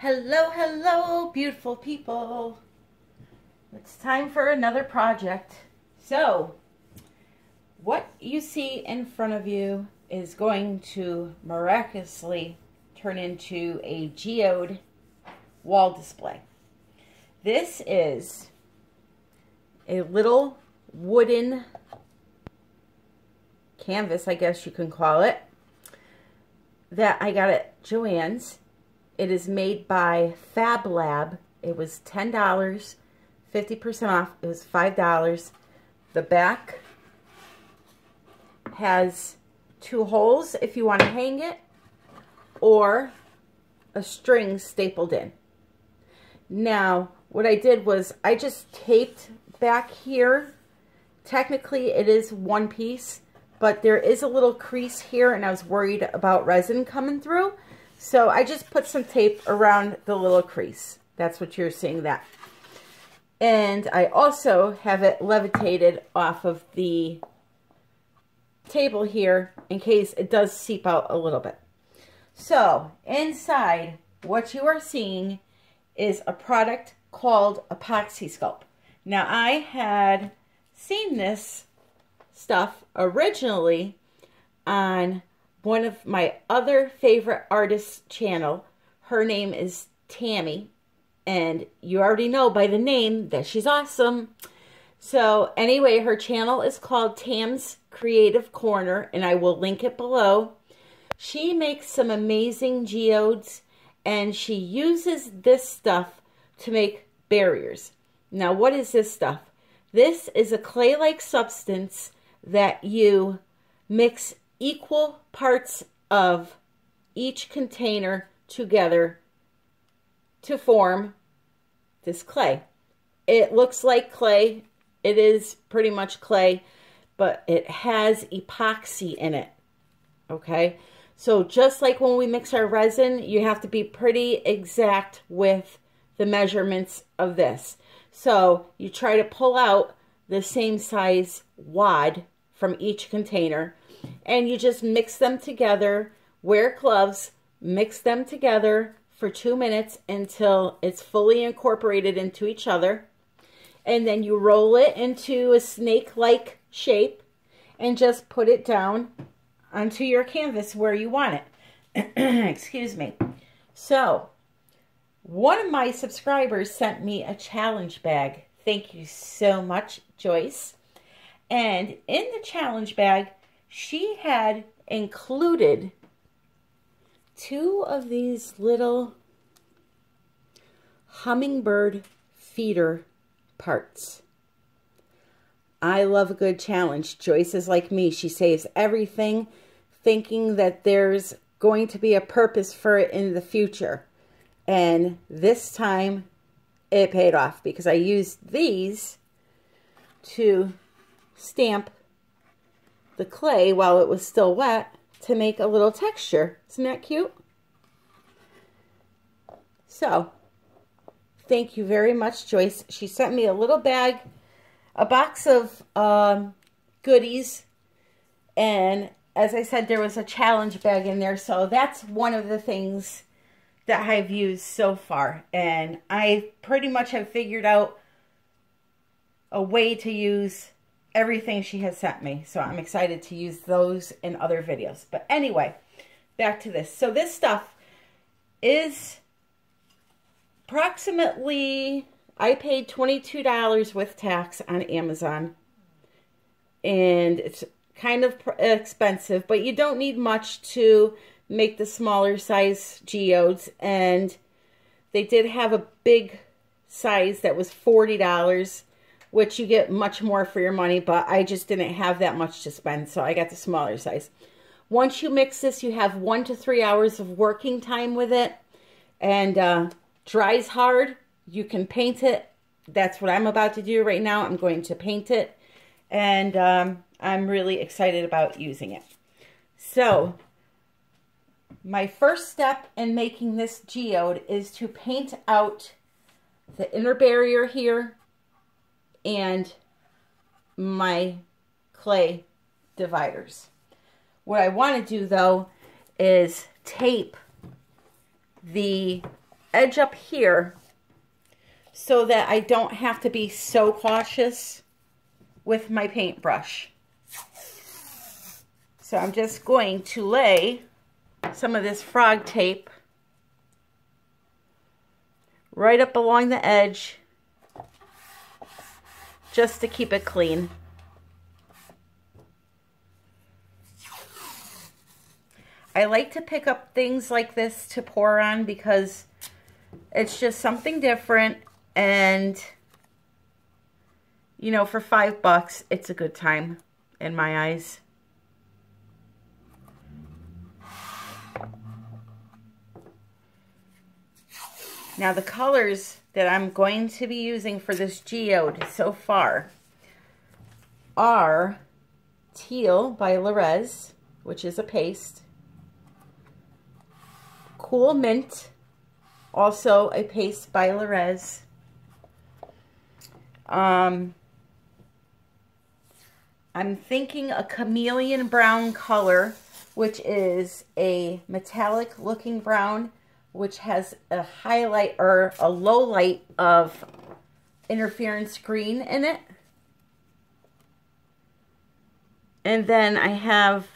Hello, hello, beautiful people. It's time for another project. So, what you see in front of you is going to miraculously turn into a geode wall display. This is a little wooden canvas, I guess you can call it, that I got at Joann's. It is made by Fab Lab. It was $10, 50% off. It was $5. The back has two holes if you want to hang it, or a string stapled in. Now, what I did was I just taped back here. Technically, it is one piece, but there is a little crease here, and I was worried about resin coming through, so I just put some tape around the little crease. That's what you're seeing that. And I also have it levitated off of the table here in case it does seep out a little bit. So inside, what you are seeing is a product called Apoxie Sculpt. Now, I had seen this stuff originally on one of my other favorite artists' channel. Her name is Tammy, and you already know by the name that she's awesome. So anyway, her channel is called Tam's Creative Corner, and I will link it below. She makes some amazing geodes, and she uses this stuff to make barriers. Now, what is this stuff? This is a clay-like substance that you mix equal parts of each container together to form this clay. It looks like clay. It is pretty much clay, but it has epoxy in it, okay? So just like when we mix our resin, you have to be pretty exact with the measurements of this. So you try to pull out the same size wad from each container, and you just mix them together, wear gloves, mix them together for 2 minutes until it's fully incorporated into each other. And then you roll it into a snake-like shape and just put it down onto your canvas where you want it. Excuse me. So, one of my subscribers sent me a challenge bag. Thank you so much, Joyce. And in the challenge bag, she had included two of these little hummingbird feeder parts. I love a good challenge. Joyce is like me. She saves everything, thinking that there's going to be a purpose for it in the future. And this time it paid off, because I used these to stamp the clay while it was still wet to make a little texture. Isn't that cute? So, thank you very much, Joyce. She sent me a little bag, a box of goodies, and as I said, there was a challenge bag in there, so that's one of the things that I've used so far, and I pretty much have figured out a way to use everything she has sent me, so I'm excited to use those in other videos. But anyway, back to this. So this stuff is approximately, I paid $22 with tax on Amazon, and it's kind of expensive, but you don't need much to make the smaller size geodes, and they did have a big size that was $40, which you get much more for your money, but I just didn't have that much to spend, so I got the smaller size. Once you mix this, you have 1 to 3 hours of working time with it, and dries hard. You can paint it. That's what I'm about to do right now. I'm going to paint it, and I'm really excited about using it. So my first step in making this geode is to paint out the inner barrier here and my clay dividers. What I want to do, though, is tape the edge up here so that I don't have to be so cautious with my paintbrush. So I'm just going to lay some of this frog tape right up along the edge just to keep it clean. I like to pick up things like this to pour on because it's just something different, and you know, for $5 it's a good time in my eyes. Now the colors that I'm going to be using for this geode so far are Teal by LeRez, which is a paste. Cool Mint, also a paste by LeRez. I'm thinking a Chameleon Brown color, which is a metallic looking brown, which has a highlight or a low light of interference green in it. And then I have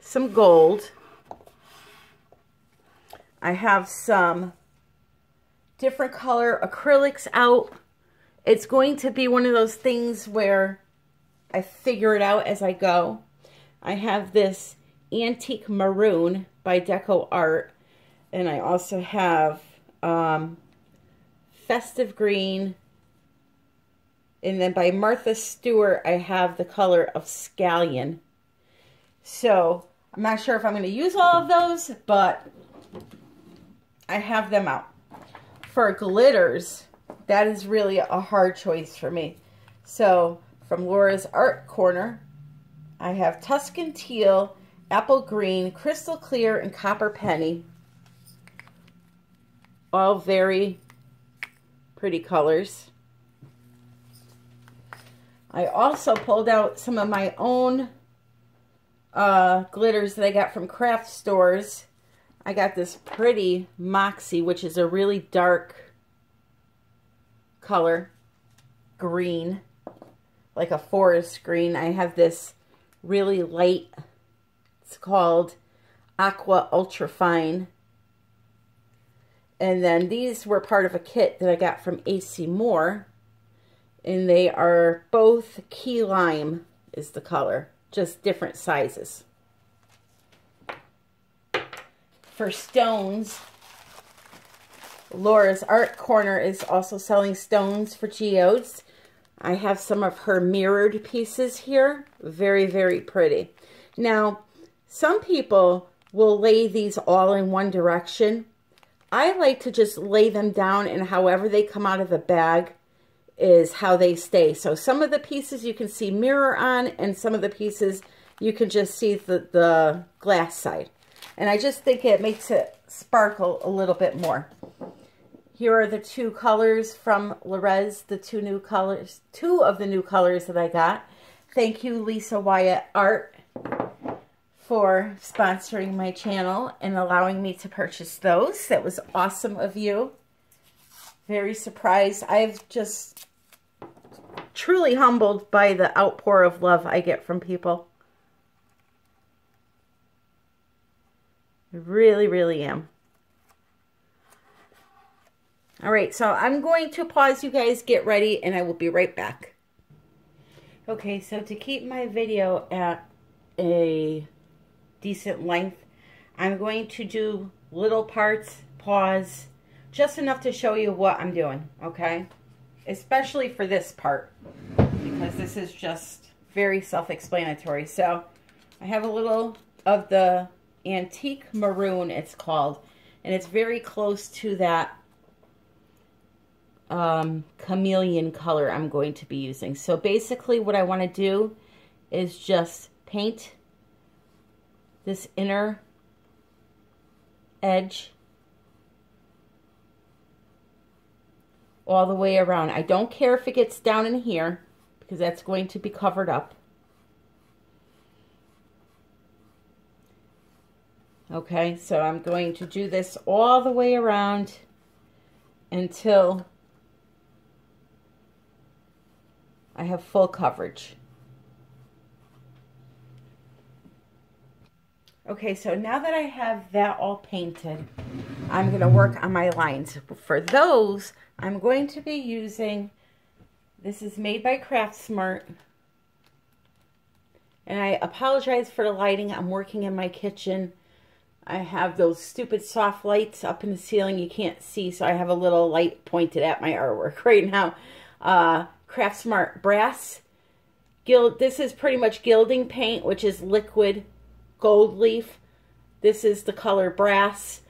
some gold. I have some different color acrylics out. It's going to be one of those things where I figure it out as I go. I have this Antique Maroon by Deco Art. And I also have Festive Green. And then by Martha Stewart, I have the color of Scallion. So I'm not sure if I'm going to use all of those, but I have them out. For glitters, that is really a hard choice for me. So from Laura's Art Corner, I have Tuscan Teal, Apple Green, Crystal Clear, and Copper Penny. All very pretty colors. I also pulled out some of my own glitters that I got from craft stores. I got this pretty Moxie, which is a really dark color, green, like a forest green. I have this really light, it's called Aqua Ultra Fine. And then these were part of a kit that I got from AC Moore, and they are both Key Lime is the color, just different sizes. For stones, Laura's Art Corner is also selling stones for geodes. I have some of her mirrored pieces here. Very, very pretty. Now, some people will lay these all in one direction. I like to just lay them down, and however they come out of the bag is how they stay. So some of the pieces you can see mirror on, and some of the pieces you can just see the glass side. And I just think it makes it sparkle a little bit more. Here are the two colors from LeRez, the two of the new colors that I got. Thank you, Lisa Wyatt Art, for sponsoring my channel and allowing me to purchase those. That was awesome of you. Very surprised. I've just truly humbled by the outpour of love I get from people. Really, really am. All right, so I'm going to pause, you guys, get ready, and I will be right back. Okay, so to keep my video at a decent length, I'm going to do little parts, pause, just enough to show you what I'm doing, okay? Especially for this part, because this is just very self-explanatory. So I have a little of the Antique Maroon, it's called, and it's very close to that chameleon color I'm going to be using. So basically what I want to do is just paint this inner edge all the way around. I don't care if it gets down in here because that's going to be covered up. Okay, so I'm going to do this all the way around until I have full coverage. Okay, so now that I have that all painted, I'm going to work on my lines. For those, I'm going to be using, this is made by Craftsmart. And I apologize for the lighting. I'm working in my kitchen. I have those stupid soft lights up in the ceiling you can't see, so I have a little light pointed at my artwork right now. Craftsmart Brass. This is pretty much gilding paint, which is liquid gold leaf. This is the color Brass.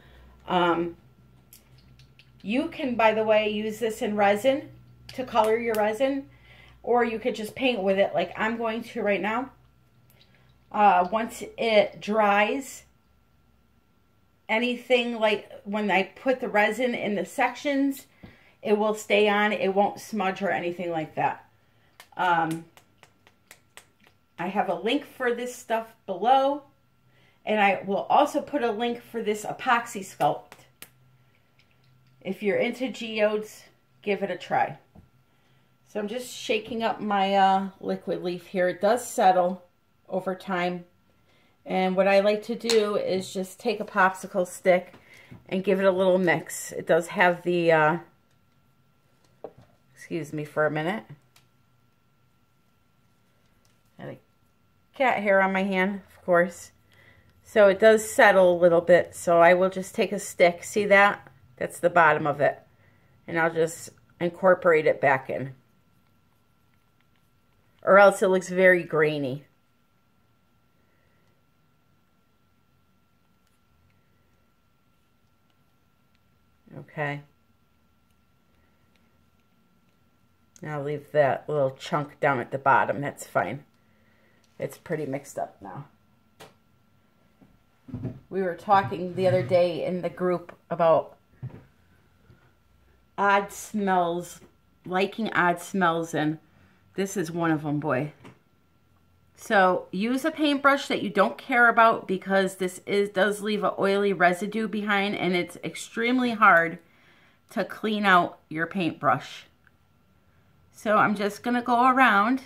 You can, by the way, use this in resin to color your resin, or you could just paint with it like I'm going to right now. Once it dries, anything like when I put the resin in the sections, it will stay on. It won't smudge or anything like that. I have a link for this stuff below, and I will also put a link for this Apoxie Sculpt. If you're into geodes, give it a try. So I'm just shaking up my liquid leaf here. It does settle over time. And what I like to do is just take a popsicle stick and give it a little mix. It does have the, excuse me for a minute. I had a cat hair on my hand, of course. So it does settle a little bit. So I will just take a stick. See that? That's the bottom of it. And I'll just incorporate it back in. Or else it looks very grainy. Okay. Now leave that little chunk down at the bottom. That's fine. It's pretty mixed up now. We were talking the other day in the group about odd smells, liking odd smells, and this is one of them, boy. So use a paintbrush that you don't care about, because this does leave an oily residue behind, and it's extremely hard to clean out your paintbrush. So I'm just going to go around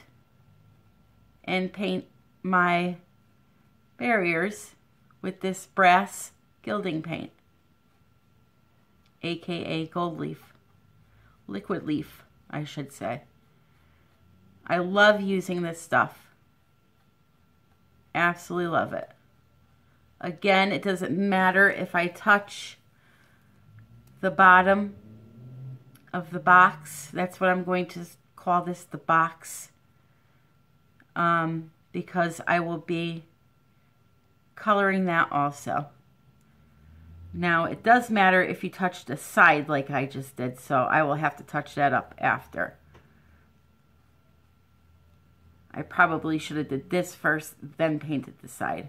and paint my barriers with this Brass gilding paint, aka gold leaf, liquid leaf, I should say. I love using this stuff. Absolutely love it. Again, it doesn't matter if I touch the bottom of the box. That's what I'm going to call this, the box, because I will be coloring that also. Now, it does matter if you touch the side like I just did, so I will have to touch that up after. I probably should have did this first, then painted the side.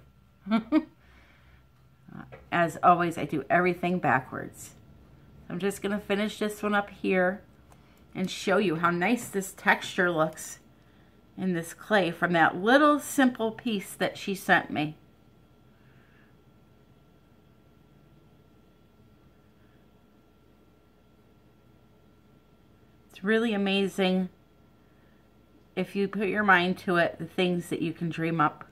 As always, I do everything backwards. I'm just going to finish this one up here and show you how nice this texture looks in this clay from that little simple piece that she sent me. It's really amazing. If you put your mind to it, the things that you can dream up.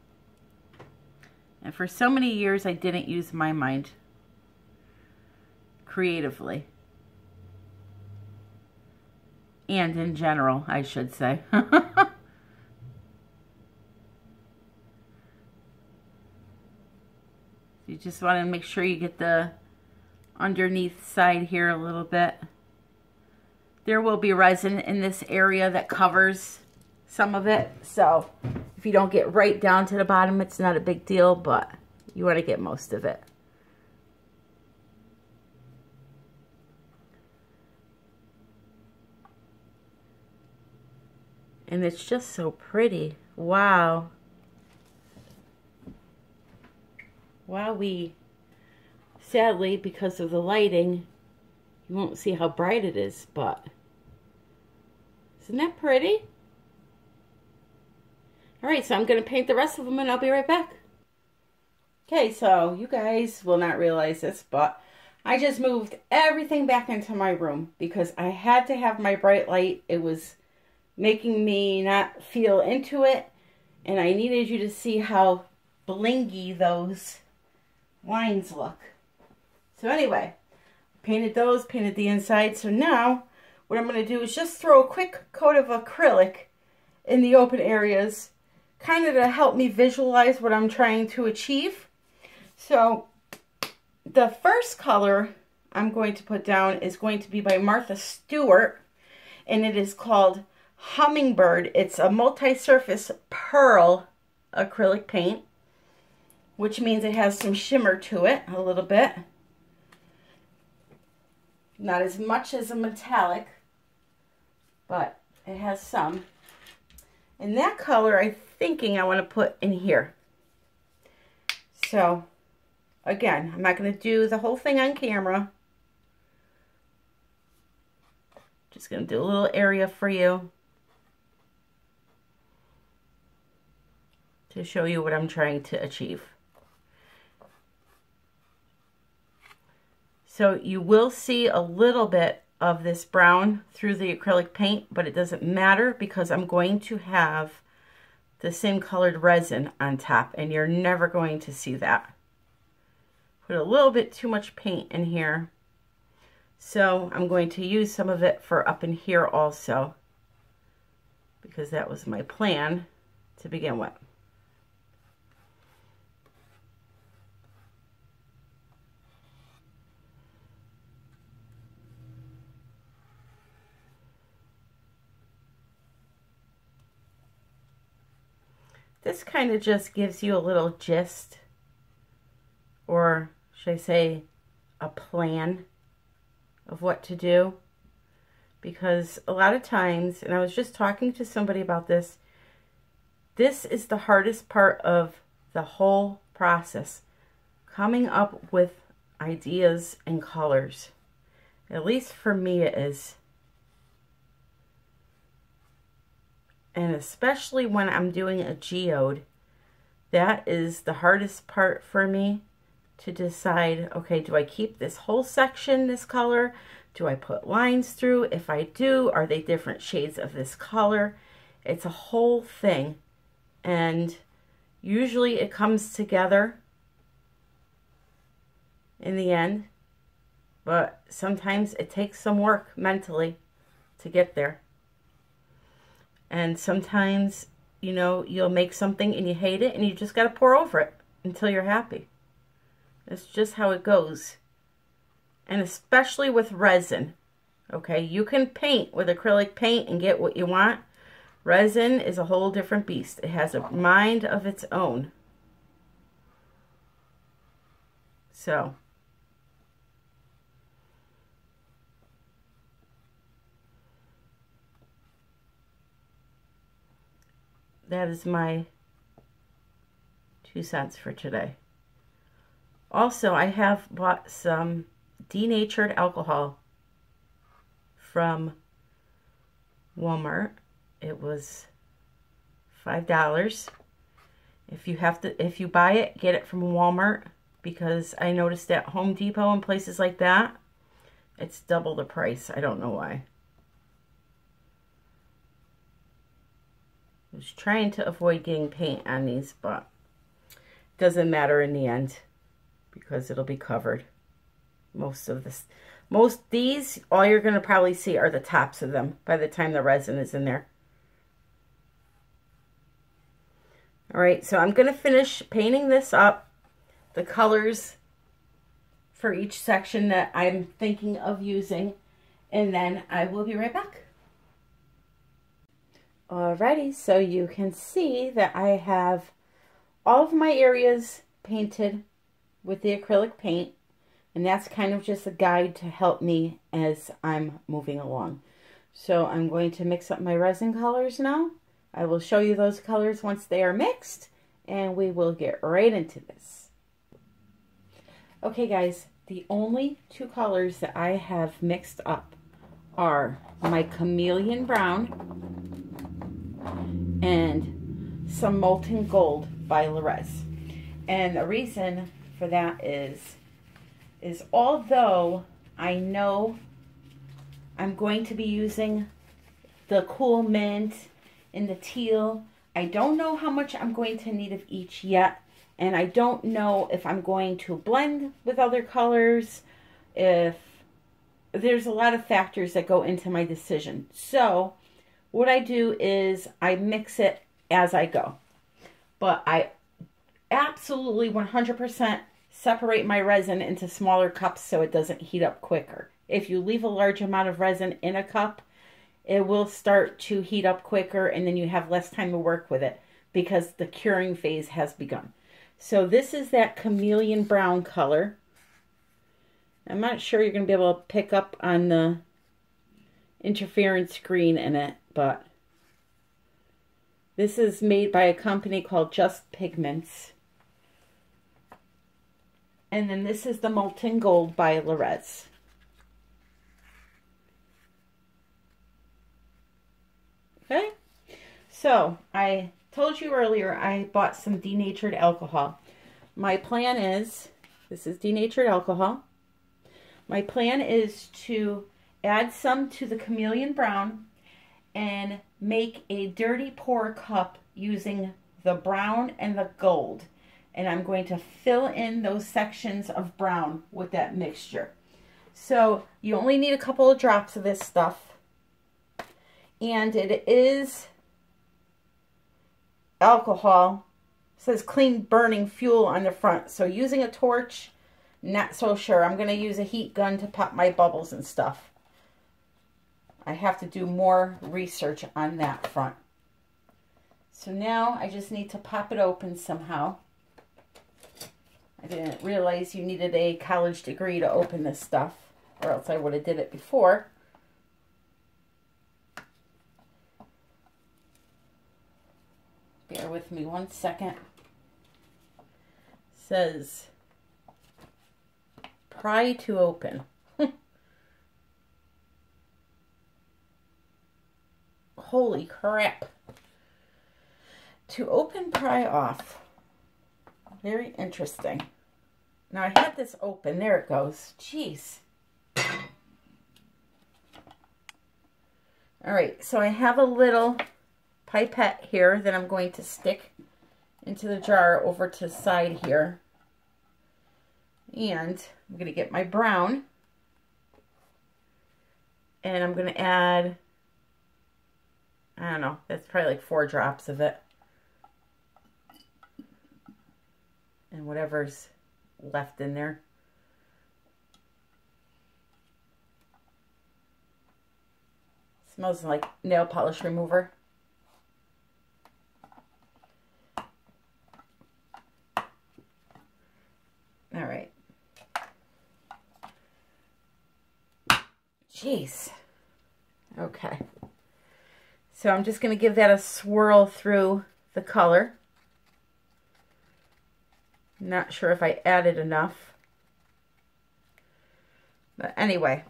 And for so many years, I didn't use my mind creatively. And in general, I should say. You just want to make sure you get the underneath side here a little bit. There will be resin in this area that covers some of it, so if you don't get right down to the bottom, it's not a big deal, but you want to get most of it. And it's just so pretty. Wow. Wowee. Sadly, because of the lighting, you won't see how bright it is, but isn't that pretty? Alright, so I'm going to paint the rest of them and I'll be right back. Okay, so you guys will not realize this, but I just moved everything back into my room because I had to have my bright light. It was making me not feel into it, and I needed you to see how blingy those lines look. So anyway, painted those, painted the inside. So now what I'm going to do is just throw a quick coat of acrylic in the open areas, kind of to help me visualize what I'm trying to achieve. So the first color I'm going to put down is going to be by Martha Stewart, and it is called Hummingbird. It's a multi-surface pearl acrylic paint, which means it has some shimmer to it a little bit. Not as much as a metallic, but it has some. And that color I'm thinking I want to put in here. So again, I'm not going to do the whole thing on camera. Just going to do a little area for you to show you what I'm trying to achieve. So you will see a little bit of this brown through the acrylic paint, but it doesn't matter because I'm going to have the same colored resin on top, and you're never going to see that. Put a little bit too much paint in here, so I'm going to use some of it for up in here also, because that was my plan to begin with. This kind of just gives you a little gist, or should I say a plan of what to do, because a lot of times, and I was just talking to somebody about this, this is the hardest part of the whole process, coming up with ideas and colors. At least for me it is. And especially when I'm doing a geode, that is the hardest part for me, to decide, okay, do I keep this whole section this color? Do I put lines through? If I do, are they different shades of this color? It's a whole thing. And usually it comes together in the end, but sometimes it takes some work mentally to get there. And sometimes, you know, you'll make something and you hate it, and you just got to pour over it until you're happy. That's just how it goes. And especially with resin. Okay, you can paint with acrylic paint and get what you want. Resin is a whole different beast. It has a mind of its own. So that is my 2 cents for today. Also, I have bought some denatured alcohol from Walmart. It was $5. If you buy it, get it from Walmart, because I noticed at Home Depot and places like that, it's double the price. I don't know why. I was trying to avoid getting paint on these, but it doesn't matter in the end because it'll be covered. Most of these, all you're going to probably see are the tops of them by the time the resin is in there. All right, so I'm going to finish painting this up, the colors for each section that I'm thinking of using, and then I will be right back. Alrighty, so you can see that I have all of my areas painted with the acrylic paint, and that's kind of just a guide to help me as I'm moving along. So I'm going to mix up my resin colors now. I will show you those colors once they are mixed, and we will get right into this. Okay guys, the only two colors that I have mixed up are my chameleon brown and some molten gold by LeRez. And the reason for that is is although I know I'm going to be using the cool mint and the teal, I don't know how much I'm going to need of each yet. And I don't know if I'm going to blend with other colors, if there's a lot of factors that go into my decision. So what I do is I mix it as I go. But I absolutely 100% separate my resin into smaller cups so it doesn't heat up quicker. If you leave a large amount of resin in a cup, it will start to heat up quicker and then you have less time to work with it because the curing phase has begun. So this is that chameleon brown color. I'm not sure you're going to be able to pick up on the interference screen in it, but this is made by a company called Just Pigments. And then this is the Molten Gold by LeRez. Okay, so I told you earlier I bought some denatured alcohol. My plan is, this is denatured alcohol. My plan is to add some to the chameleon brown and make a dirty pour cup using the brown and the gold. And I'm going to fill in those sections of brown with that mixture. So you only need a couple of drops of this stuff. And it is alcohol. It says clean burning fuel on the front. So using a torch, not so sure. I'm going to use a heat gun to pop my bubbles and stuff. I have to do more research on that front. So now I just need to pop it open somehow. I didn't realize you needed a college degree to open this stuff, or else I would have did it before. Bear with me 1 second. It says pry to open. Holy crap. To open, pry off. Very interesting. Now I had this open. There it goes. Jeez. All right, so I have a little pipette here that I'm going to stick into the jar over to the side here. And I'm going to get my brown. And I'm going to add, I don't know, that's probably like 4 drops of it. And whatever's left in there. Smells like nail polish remover. All right. Jeez. Okay. So I'm just going to give that a swirl through the color. Not sure if I added enough. But anyway,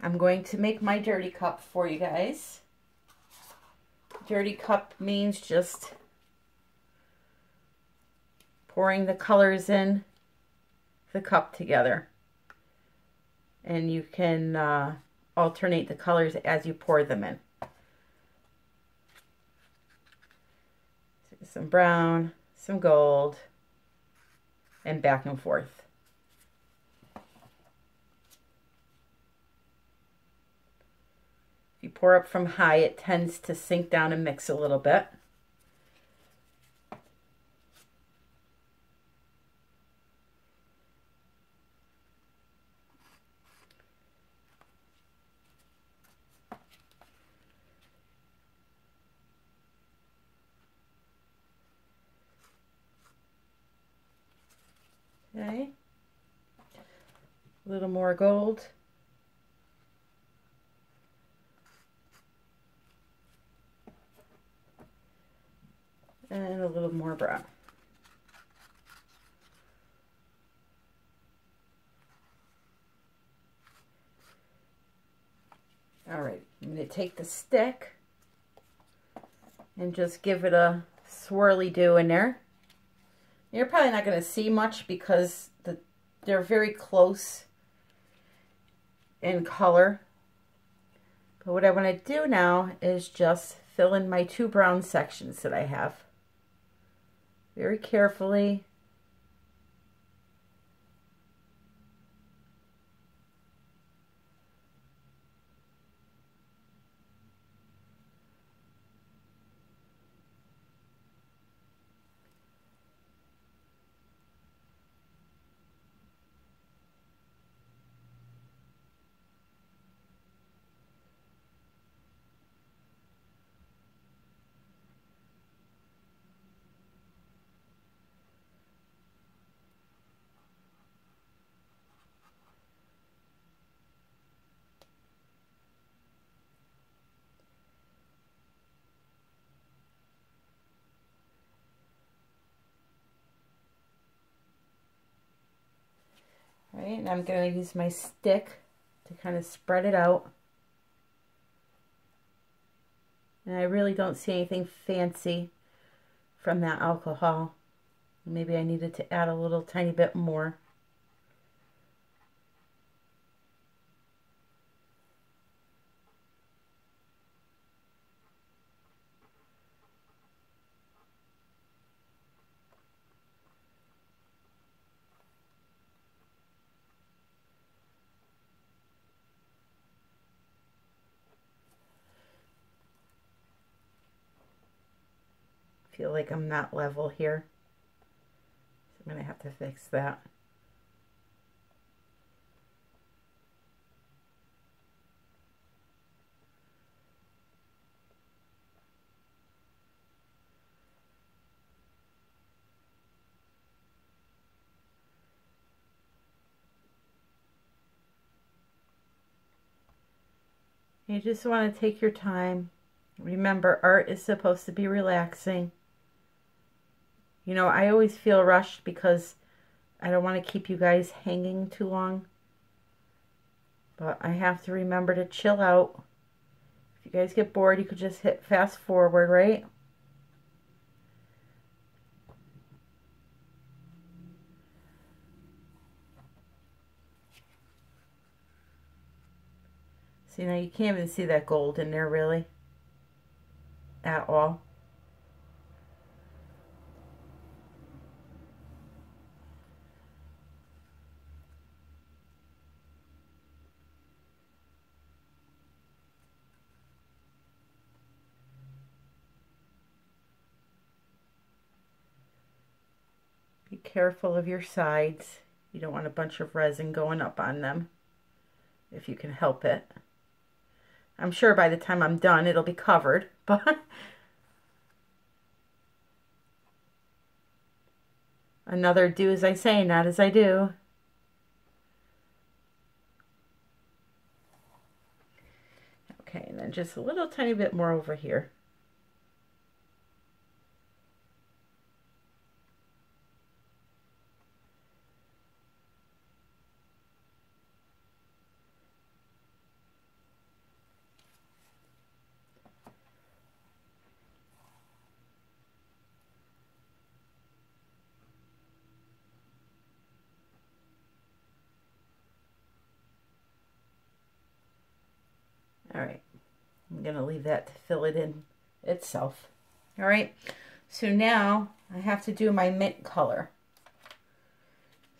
I'm going to make my dirty cup for you guys. Dirty cup means just pouring the colors in the cup together. And you can alternate the colors as you pour them in. Some brown, some gold, and back and forth. If you pour up from high, it tends to sink down and mix a little bit. Okay, a little more gold. And a little more brown. All right, I'm going to take the stick and just give it a swirly do in there. You're probably not going to see much because they're very close in color. But what I want to do now is just fill in my two brown sections that I have very carefully. Right, and I'm going to use my stick to kind of spread it out. And I really don't see anything fancy from that alcohol. Maybe I needed to add a little tiny bit more. Feel like I'm not level here, so I'm going to have to fix that. You just want to take your time. Remember, art is supposed to be relaxing. You know, I always feel rushed because I don't want to keep you guys hanging too long. But I have to remember to chill out. If you guys get bored, you could just hit fast forward, right? See, now you can't even see that gold in there really at all. Careful of your sides. You don't want a bunch of resin going up on them if you can help it. I'm sure by the time I'm done it'll be covered, but another do as I say, not as I do. Okay, and then just a little tiny bit more over here. I'm going to leave that to fill it in itself. All right, so now I have to do my mint color.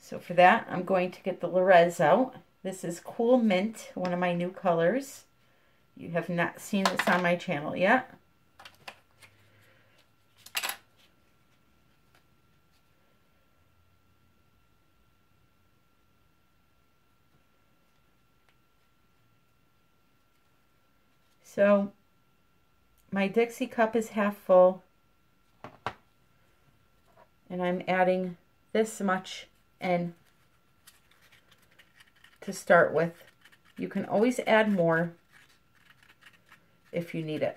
So for that, I'm going to get the LeRez out. This is Cool Mint, one of my new colors. You have not seen this on my channel yet. So my Dixie cup is half full, and I'm adding this much in to start with. You can always add more if you need it.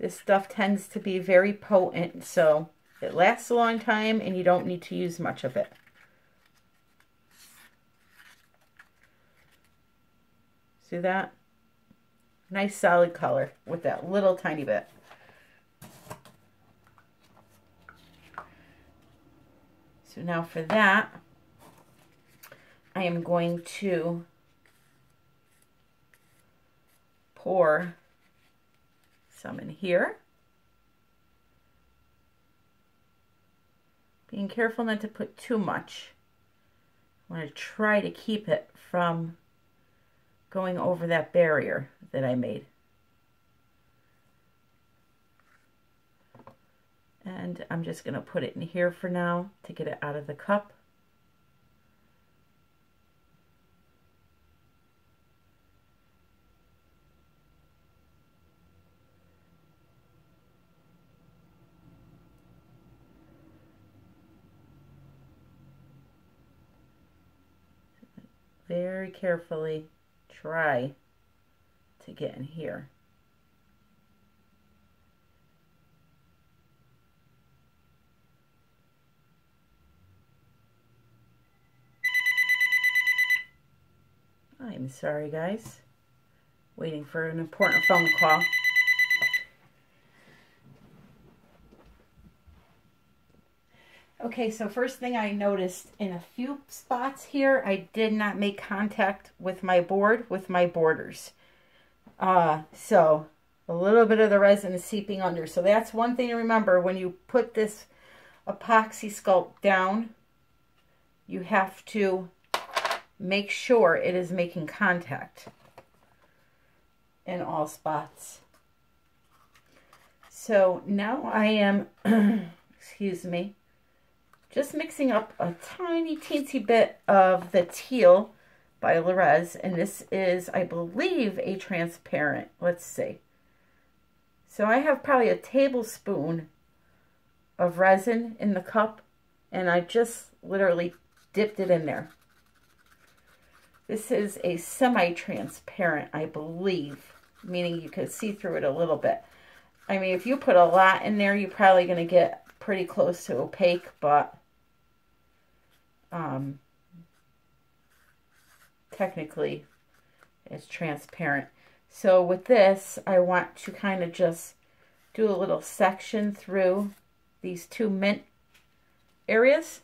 This stuff tends to be very potent, so it lasts a long time and you don't need to use much of it. See that? Nice solid color with that little tiny bit. So now for that, I am going to pour some in here. Being careful not to put too much. I want to try to keep it from going over that barrier that I made. And I'm just going to put it in here for now to get it out of the cup. Very carefully try to get in here. I'm sorry, guys. Waiting for an important phone call. Okay, so first thing I noticed in a few spots here, I did not make contact with my board, with my borders. So a little bit of the resin is seeping under. So that's one thing to remember. When you put this epoxy sculpt down, you have to make sure it is making contact in all spots. So now I am, excuse me, just mixing up a tiny teensy bit of the teal by LeRez, and this is, I believe, a transparent. Let's see. So I have probably a tablespoon of resin in the cup, and I just literally dipped it in there. This is a semi-transparent, I believe, meaning you could see through it a little bit. I mean, if you put a lot in there, you're probably going to get pretty close to opaque, but technically it's transparent. So with this, I want to kind of just do a little section through these two mint areas.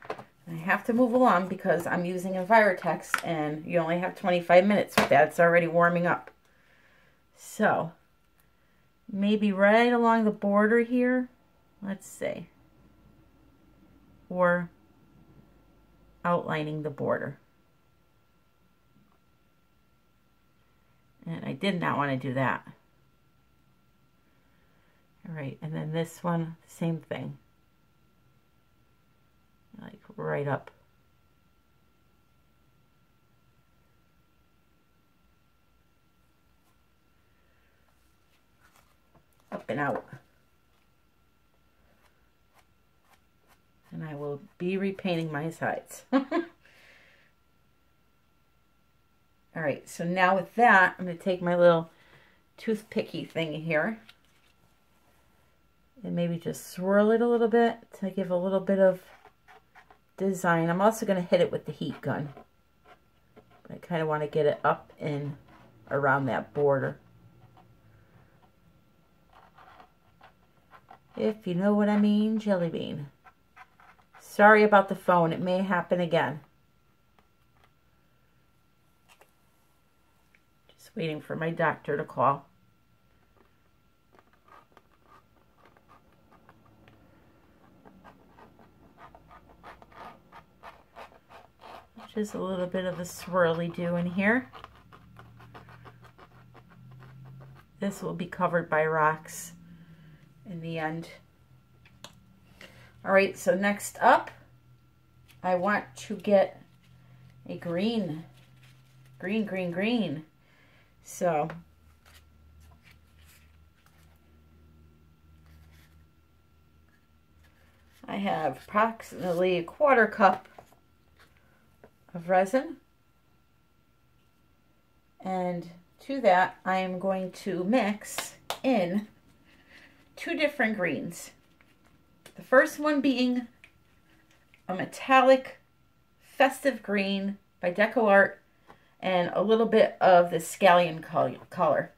I have to move along because I'm using Envirotex and you only have 25 minutes with that. It's already warming up. So maybe right along the border here. Let's see. Or outlining the border. And I did not want to do that. All right, and then this one, same thing. Like right up. Up and out. And I will be repainting my sides. Alright, so now with that, I'm going to take my little toothpicky thing here and maybe just swirl it a little bit to give a little bit of design. I'm also going to hit it with the heat gun. But I kind of want to get it up and around that border. If you know what I mean, jelly bean. Sorry about the phone. It may happen again. Just waiting for my doctor to call. Just a little bit of a swirly do in here. This will be covered by rocks in the end. All right, so next up, I want to get a green. Green. So I have approximately a quarter cup of resin, and to that I am going to mix in two different greens. The first one being a metallic festive green by Deco Art and a little bit of the scallion color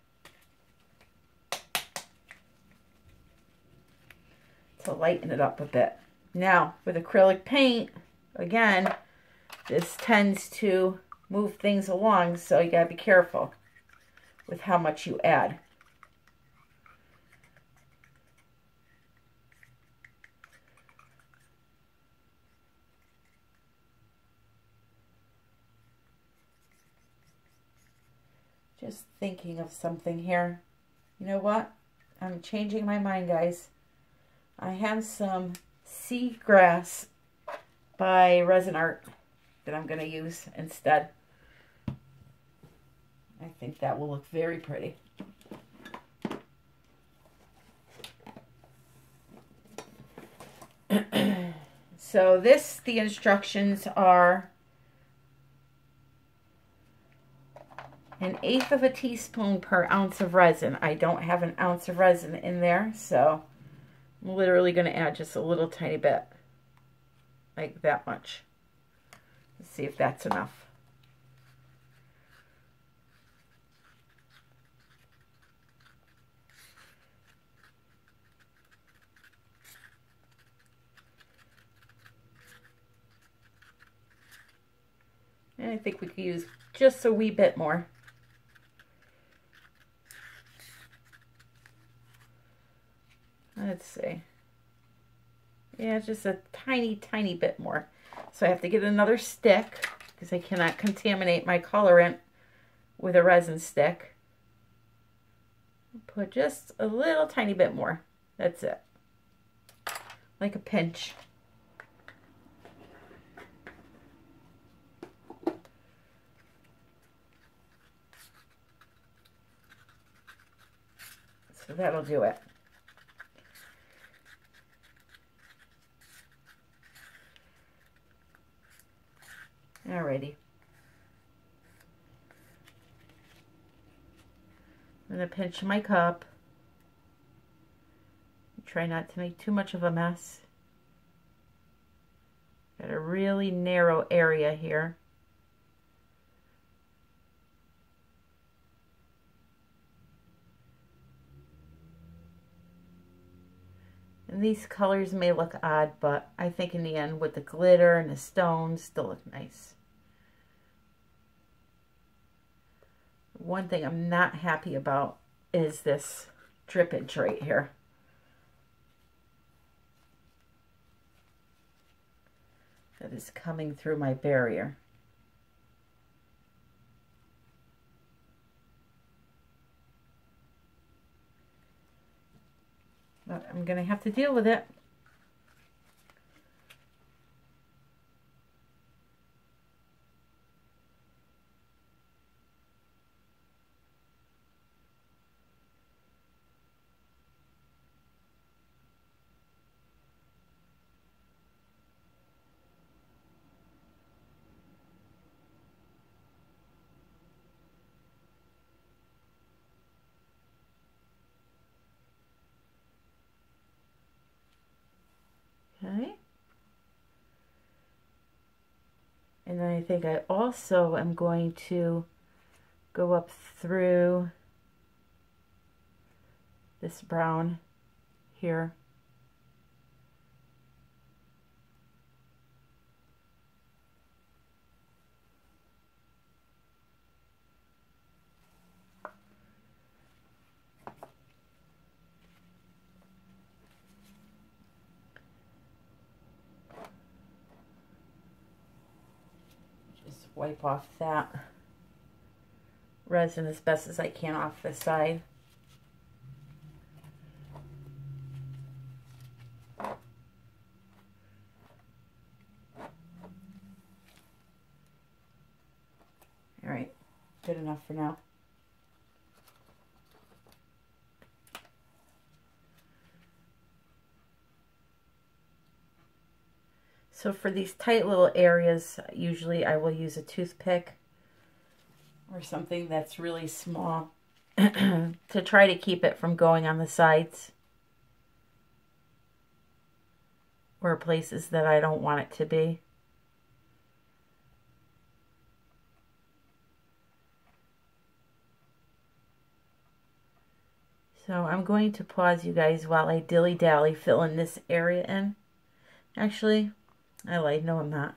to lighten it up a bit. Now, with acrylic paint, again, this tends to move things along, so you gotta be careful with how much you add. Just thinking of something here. You know what? I'm changing my mind, guys. I have some seagrass by Resin Art that I'm going to use instead. I think that will look very pretty. So this, the instructions are 1/8 of a teaspoon per ounce of resin. I don't have an ounce of resin in there, so I'm literally going to add just a little tiny bit, like that much. Let's see if that's enough. And I think we could use just a wee bit more. Let's see. Yeah, just a tiny, tiny bit more. So I have to get another stick because I cannot contaminate my colorant with a resin stick. Put just a little tiny bit more. That's it. Like a pinch. So that'll do it. Alrighty. I'm going to pinch my cup. Try not to make too much of a mess. Got a really narrow area here. And these colors may look odd, but I think in the end with the glitter and the stones, they'll look nice. One thing I'm not happy about is this drippage right here. That is coming through my barrier. But I'm going to have to deal with it. And then I think I also am going to go up through this brown here. Wipe off that resin as best as I can off the side. Alright, good enough for now. So for these tight little areas, usually I will use a toothpick or something that's really small to try to keep it from going on the sides or places that I don't want it to be. So I'm going to pause you guys while I dilly-dally fill in this area in. Actually, I lied. No, I'm not.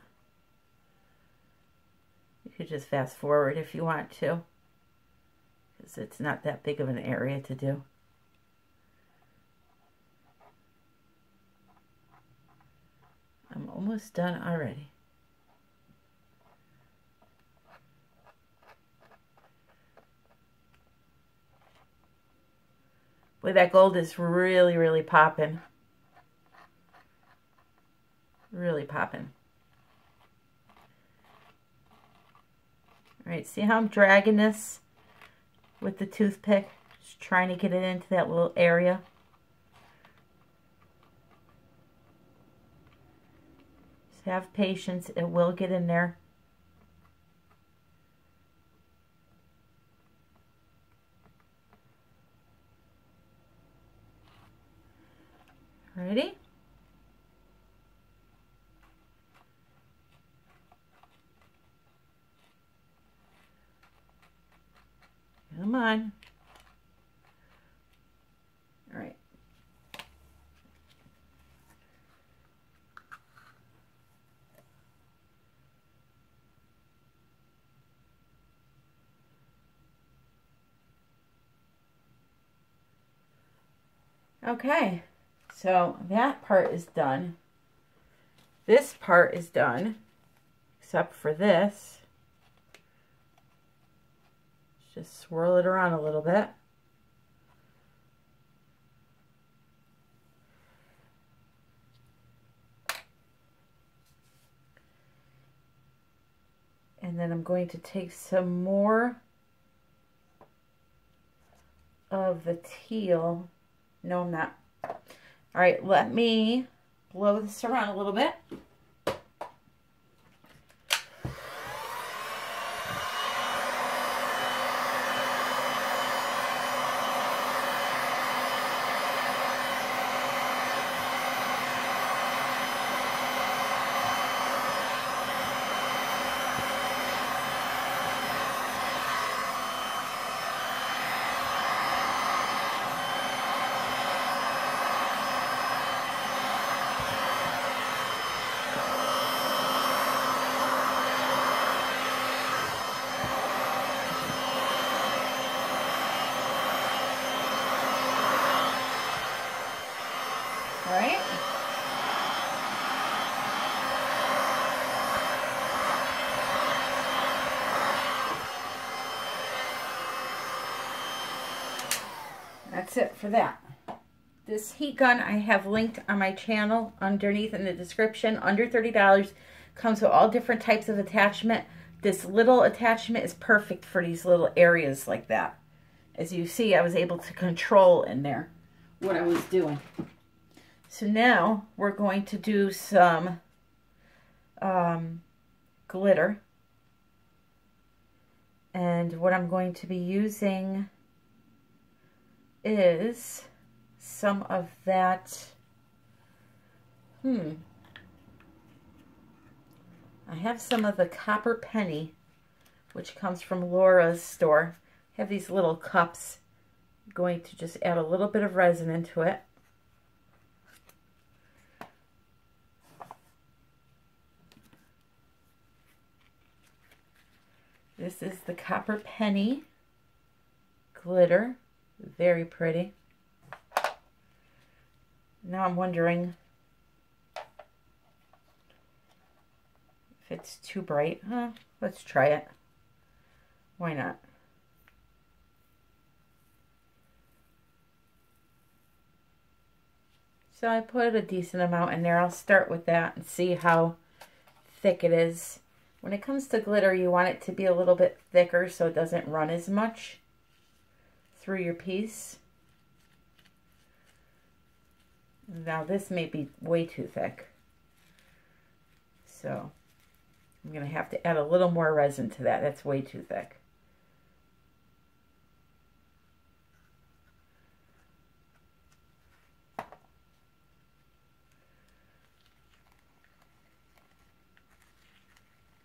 You could just fast forward if you want to, because it's not that big of an area to do. I'm almost done already. Boy, that gold is really, really popping. Really popping. Alright, see how I'm dragging this with the toothpick? Just trying to get it into that little area. Just have patience, it will get in there. Ready? Come on. All right. Okay. So that part is done. This part is done, except for this. Just swirl it around a little bit. And then I'm going to take some more of the teal. No, I'm not. All right, let me blow this around a little bit. That's it for that. This heat gun I have linked on my channel underneath in the description. Under $30, comes with all different types of attachment. This little attachment is perfect for these little areas like that. As you see, I was able to control in there what I was doing. So now we're going to do some glitter. And what I'm going to be using is some of that, I have some of the copper penny, which comes from Laura's store. I have these little cups. I'm going to just add a little bit of resin into it. This is the copper penny glitter. Very pretty. Now I'm wondering if it's too bright. Let's try it. Why not? So I put a decent amount in there. I'll start with that and see how thick it is. When it comes to glitter, you want it to be a little bit thicker so it doesn't run as much through your piece. Now this may be way too thick, so I'm going to have to add a little more resin to that. That's way too thick.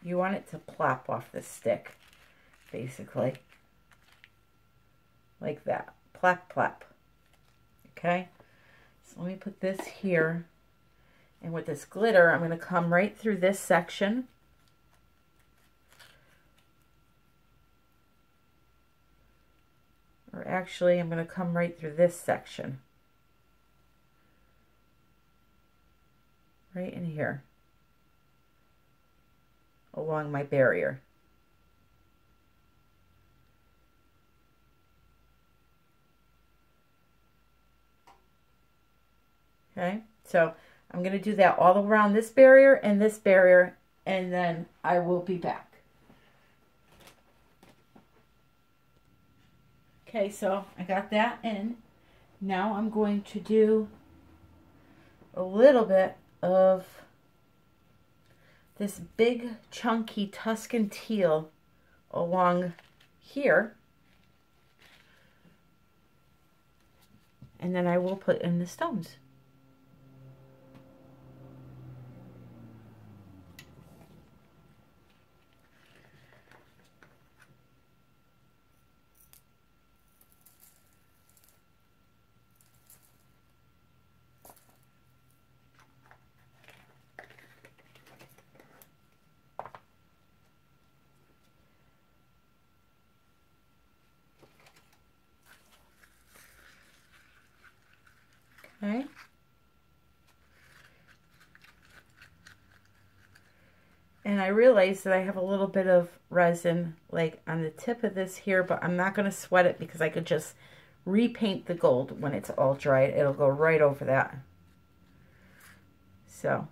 You want it to plop off the stick, basically. Like that. Plap, plap. Okay? So let me put this here And with this glitter, I'm going to come right through this section. Or actually, I'm going to come right through this section. Right in here. Along my barrier. Okay, so I'm going to do that all around this barrier, and then I will be back. Okay, so I got that in. Now I'm going to do a little bit of this big chunky Tuscan teal along here. And then I will put in the stones. Okay. And I realized that I have a little bit of resin like on the tip of this here, but I'm not going to sweat it because I could just repaint the gold when it's all dried. It'll go right over that. So.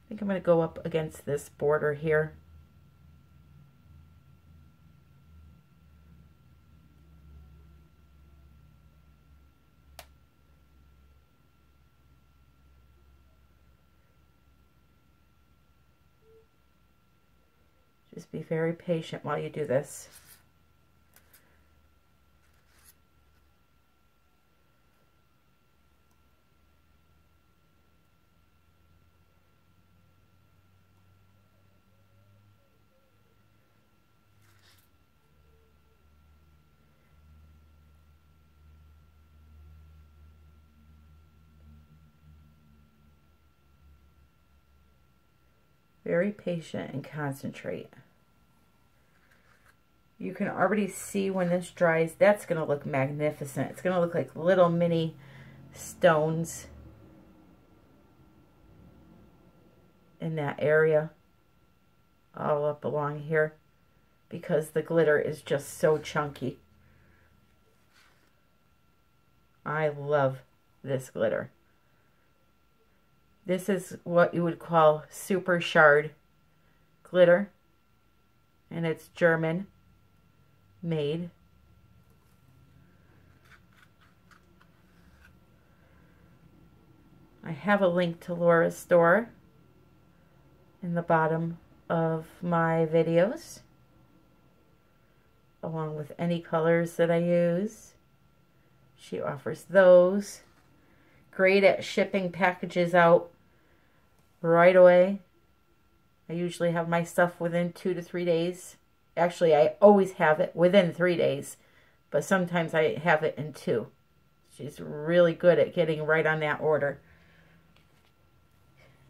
I think I'm going to go up against this border here. Just be very patient while you do this. Very patient and concentrate. You can already see when this dries, that's going to look magnificent. It's going to look like little mini stones in that area, all up along here, because the glitter is just so chunky. I love this glitter. This is what you would call super shard glitter, and it's German made. I have a link to Laura's store in the bottom of my videos, along with any colors that I use. She offers those. Great at shipping packages out right away. I usually have my stuff within 2 to 3 days. Actually, I always have it within 3 days, but sometimes I have it in 2. She's really good at getting right on that order.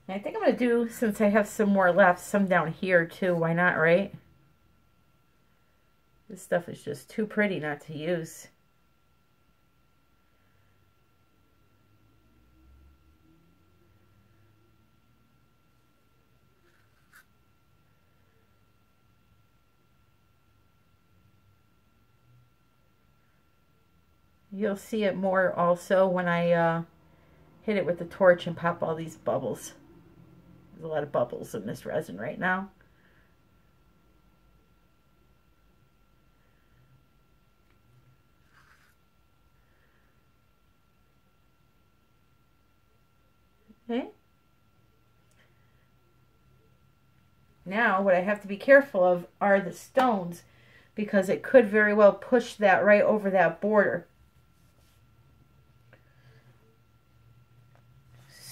And I think I'm going to do, since I have some more left, some down here too. Why not, right? This stuff is just too pretty not to use. You'll see it more also when I hit it with the torch and pop all these bubbles. There's a lot of bubbles in this resin right now. Okay. Now what I have to be careful of are the stones, because it could very well push that right over that border.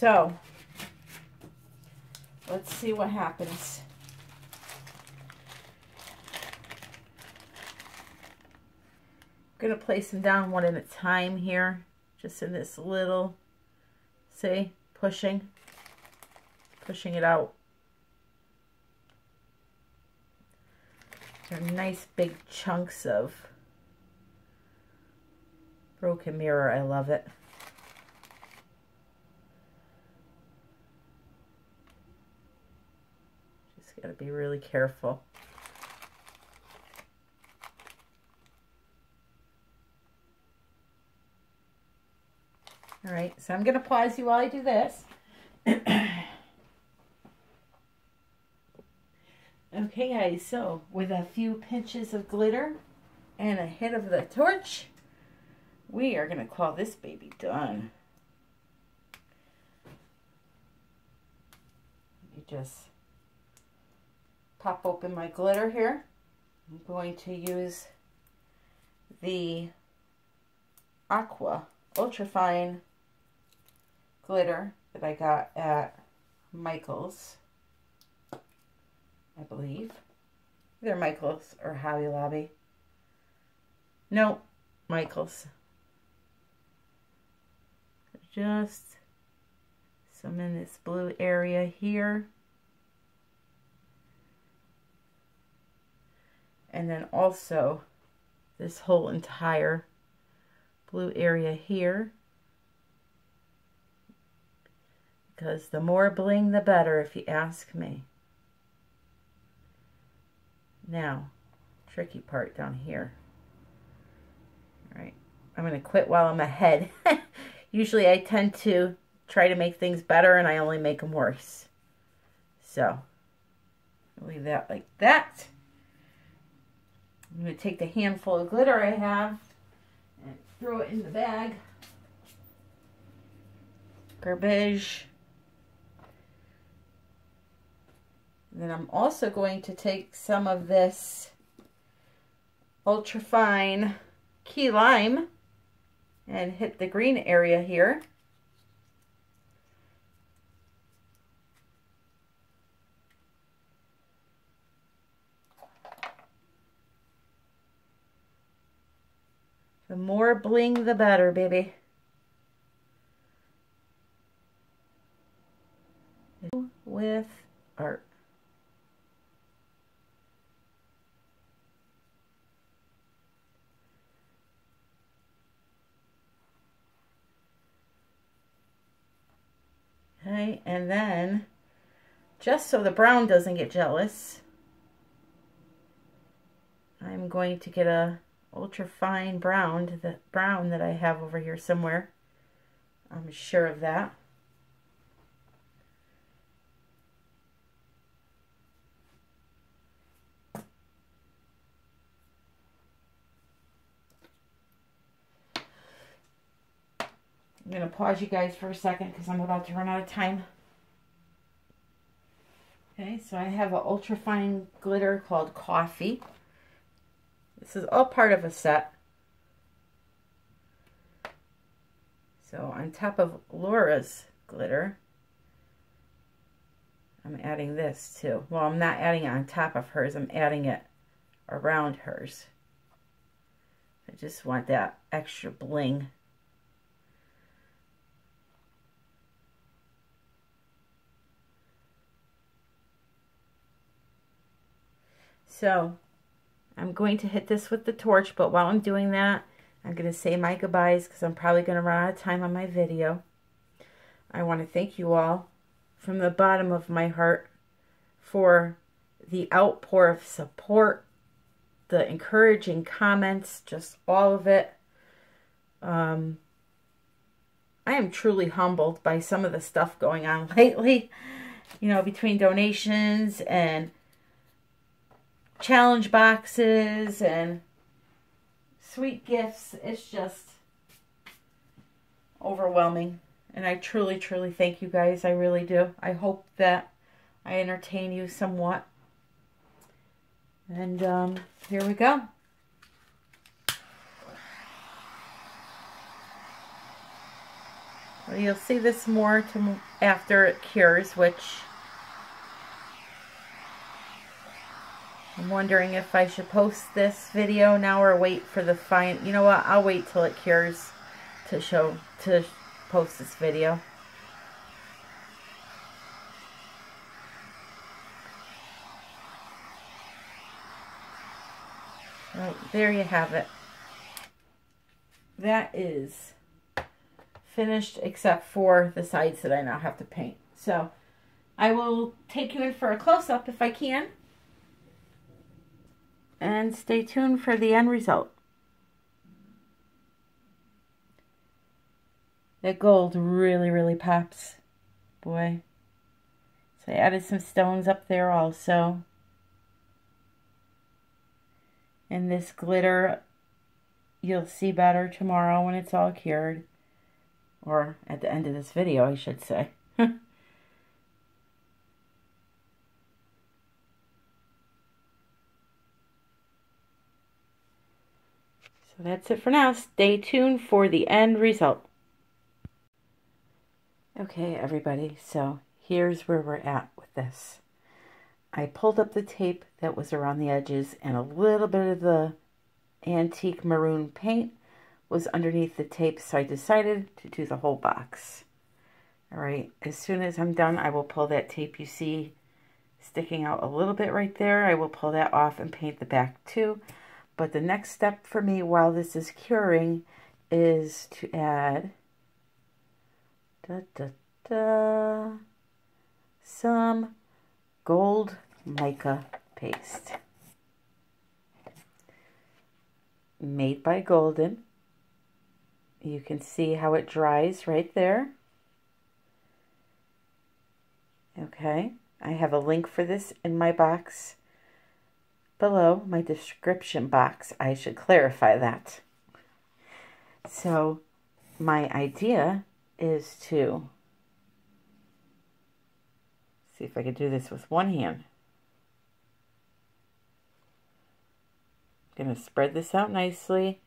So, let's see what happens. I'm going to place them down one at a time here, just in this little, see, pushing it out. They're nice big chunks of broken mirror. I love it. Just got to be really careful. All right, so I'm going to pause you while I do this. Okay, guys, so with a few pinches of glitter and a hit of the torch, we are going to call this baby done. You just pop open my glitter here. I'm going to use the Aqua Ultrafine glitter that I got at Michaels, I believe. Either Michaels or Hobby Lobby. No, Michaels. Just some in this blue area here. And then also this whole entire blue area here. Because the more bling the better, if you ask me. Now, tricky part down here. All right, I'm going to quit while I'm ahead. Usually I tend to try to make things better and I only make them worse. So, leave that like that. I'm going to take the handful of glitter I have and throw it in the bag. Garbage. And then I'm also going to take some of this ultra fine key lime and hit the green area here. The more bling the better, baby. With art. Okay, and then, just so the brown doesn't get jealous, I'm going to get a ultra fine brown, the brown that I have over here somewhere. I'm sure of that. I'm going to pause you guys for a second because I'm about to run out of time. Okay, so I have an ultra fine glitter called Coffee. This is all part of a set. So on top of Laura's glitter, I'm adding this too. Well, I'm not adding it on top of hers. I'm adding it around hers. I just want that extra bling. So I'm going to hit this with the torch, but while I'm doing that, I'm going to say my goodbyes because I'm probably going to run out of time on my video. I want to thank you all from the bottom of my heart for the outpour of support, the encouraging comments, just all of it. I am truly humbled by some of the stuff going on lately, you know, between donations and challenge boxes and sweet gifts. It's just overwhelming. And I truly, truly thank you guys. I really do. I hope that I entertain you somewhat. And here we go. Well, you'll see this more after it cures, which I'm wondering if I should post this video now or wait for the fine. You know what? I'll wait till it cures to post this video. Right, there you have it. That is finished except for the sides that I now have to paint. So I will take you in for a close-up if I can. And stay tuned for the end result. The gold really, really pops. Boy. So I added some stones up there also. And this glitter, you'll see better tomorrow when it's all cured. Or at the end of this video, I should say. So that's it for now. Stay tuned for the end result. Okay, everybody, so here's where we're at with this. I pulled up the tape that was around the edges, and a little bit of the antique maroon paint was underneath the tape, so I decided to do the whole box. All right, as soon as I'm done, I will pull that tape you see sticking out a little bit right there. I will pull that off and paint the back too. But the next step for me while this is curing is to add some gold mica paste made by Golden. You can see how it dries right there. Okay, I have a link for this in my box below, my description box. I should clarify that. So my idea is to see if I could do this with one hand. I'm going to spread this out nicely.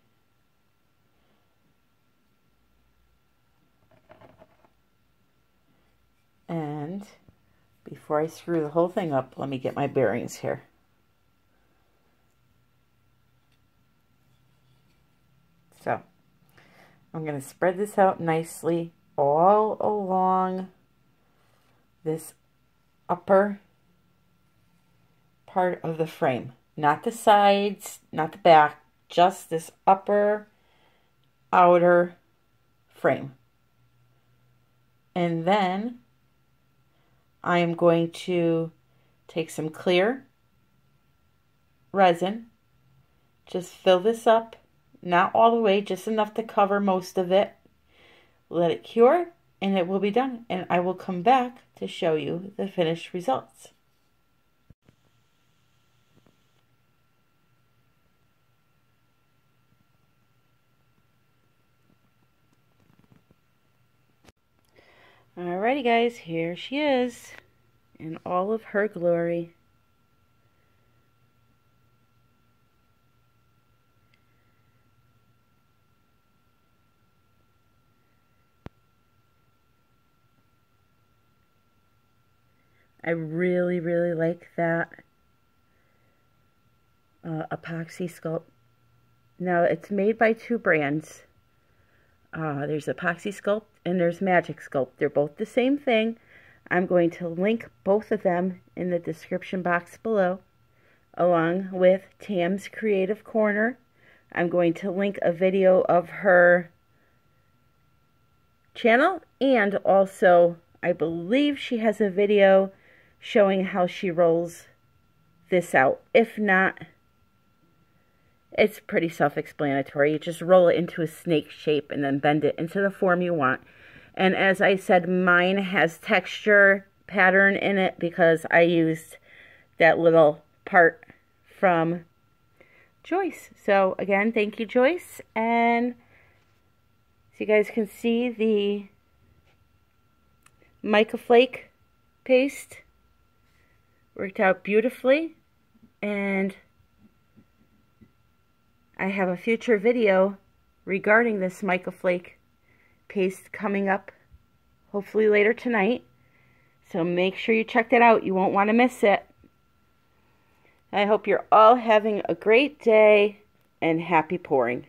And before I screw the whole thing up, let me get my bearings here. So I'm going to spread this out nicely all along this upper part of the frame. Not the sides, not the back, just this upper, outer frame. And then I am going to take some clear resin, just fill this up, not all the way, just enough to cover most of it. Let it cure, and it will be done. And I will come back to show you the finished results. Alrighty guys, here she is in all of her glory. I really, really like that Apoxie Sculpt. Now, it's made by two brands. There's Apoxie Sculpt and there's Magic Sculpt. They're both the same thing. I'm going to link both of them in the description box below, along with Tam's Creative Corner. I'm going to link a video of her channel, and also I believe she has a video showing how she rolls this out. If not, it's pretty self-explanatory. You just roll it into a snake shape and then bend it into the form you want. And as I said, mine has texture pattern in it because I used that little part from Joyce. So again, thank you, Joyce. And so you guys can see the mica flake paste worked out beautifully. And I have a future video regarding this mica flake paste coming up hopefully later tonight. So make sure you check that out. You won't want to miss it. I hope you're all having a great day and happy pouring.